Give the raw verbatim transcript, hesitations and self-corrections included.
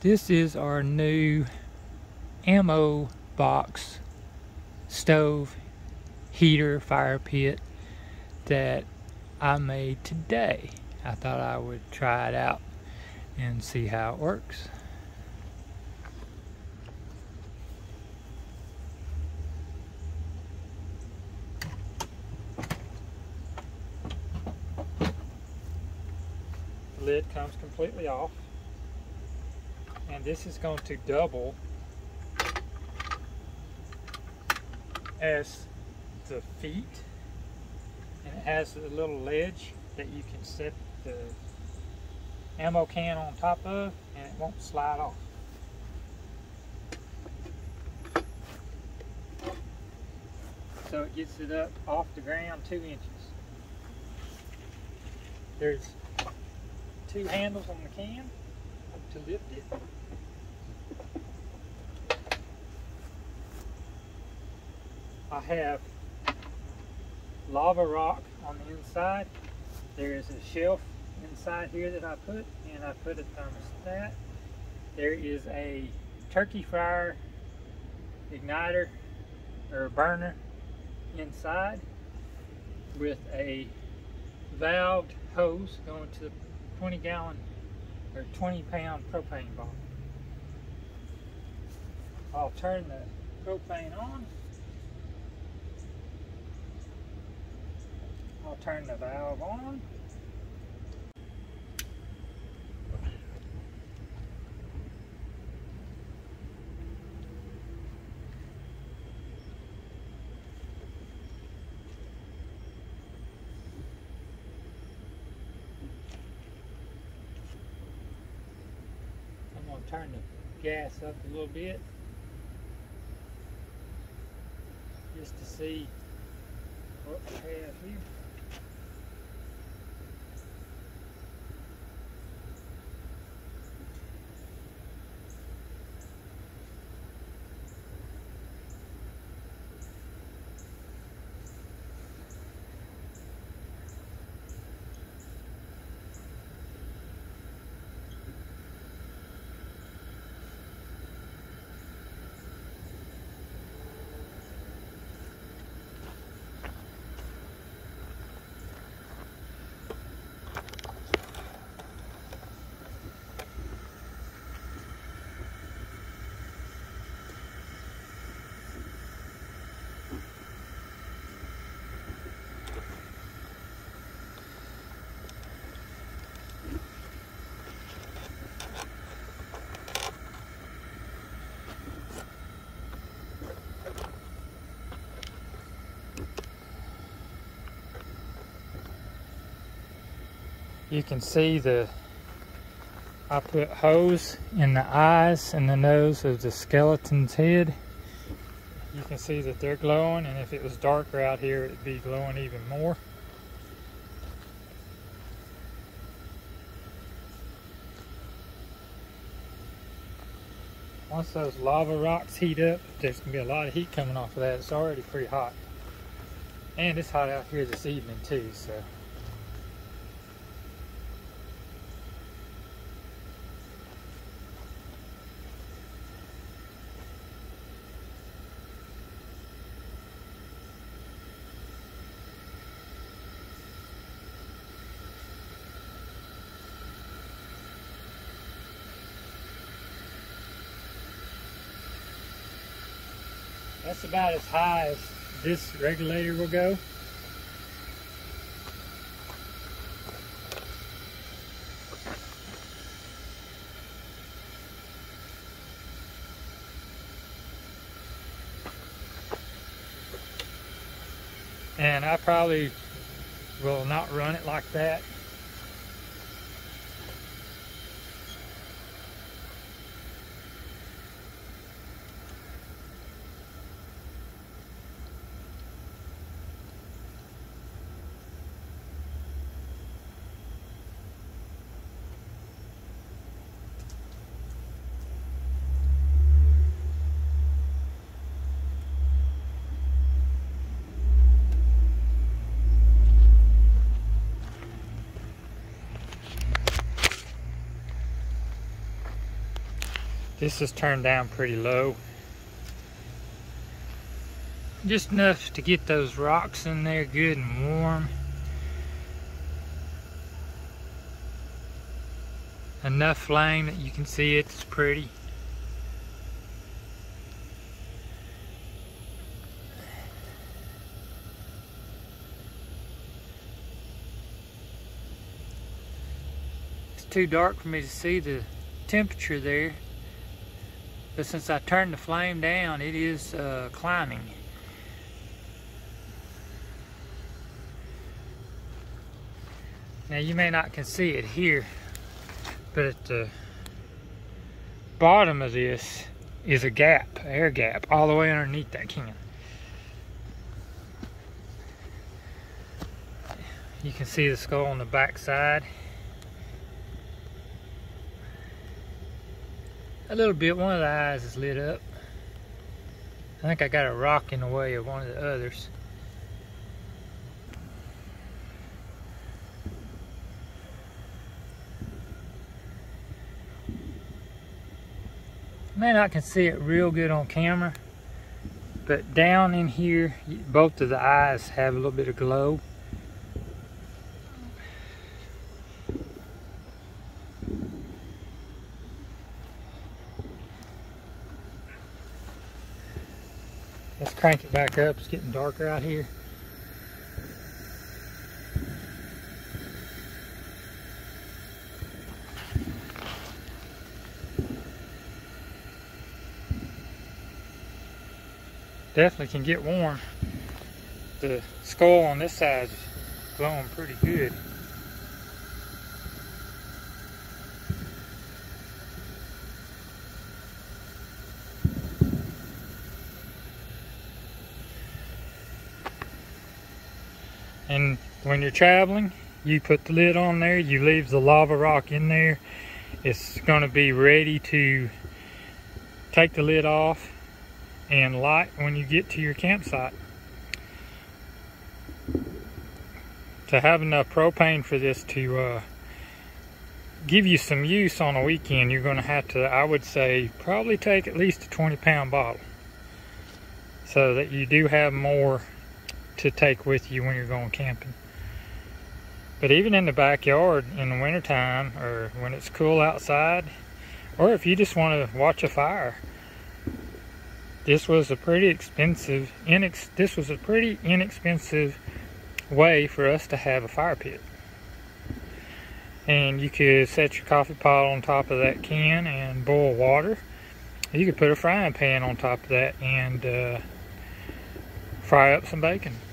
This is our new ammo box, stove, heater, fire pit that I made today. I thought I would try it out and see how it works. The lid comes completely off, and this is going to double as the feet, and it has a little ledge that you can set the ammo can on top of, and it won't slide off. So it gets it up off the ground two inches. There's two handles on the can to lift it. I have lava rock on the inside. There is a shelf inside here that I put, and I put a thermostat. There is a turkey fryer igniter or burner inside with a valved hose going to the twenty gallon or twenty pound propane bottle. I'll turn the propane on. I'll turn the valve on. I'm going to turn the gas up a little bit just to see what we have here. You can see the, I put hose in the eyes and the nose of the skeleton's head. You can see that they're glowing, and if it was darker out here, it'd be glowing even more. Once those lava rocks heat up, there's gonna be a lot of heat coming off of that. It's already pretty hot. And it's hot out here this evening too, so. That's about as high as this regulator will go. And I probably will not run it like that. This is turned down pretty low, just enough to get those rocks in there good and warm, enough flame that you can see it's pretty. It's too dark for me to see the temperature there, but since I turned the flame down, it is uh, climbing. Now you may not can see it here, but at the bottom of this is a gap, air gap, all the way underneath that can. You can see the skull on the back side. A little bit, one of the eyes is lit up. I think I got a rock in the way of one of the others. Man, I can see it real good on camera, but down in here, both of the eyes have a little bit of glow. Let's crank it back up. It's getting darker out here. Definitely can get warm. The skull on this side is glowing pretty good. And when you're traveling, you put the lid on there, you leave the lava rock in there. It's going to be ready to take the lid off and light when you get to your campsite. To have enough propane for this to uh, give you some use on a weekend, you're going to have to, I would say, probably take at least a twenty pound bottle, so that you do have more to take with you when you're going camping. But even in the backyard in the wintertime, or when it's cool outside, or if you just want to watch a fire, This was a pretty expensive, inex this was a pretty inexpensive way for us to have a fire pit. And you could set your coffee pot on top of that can and boil water. You could put a frying pan on top of that and uh, fry up some bacon.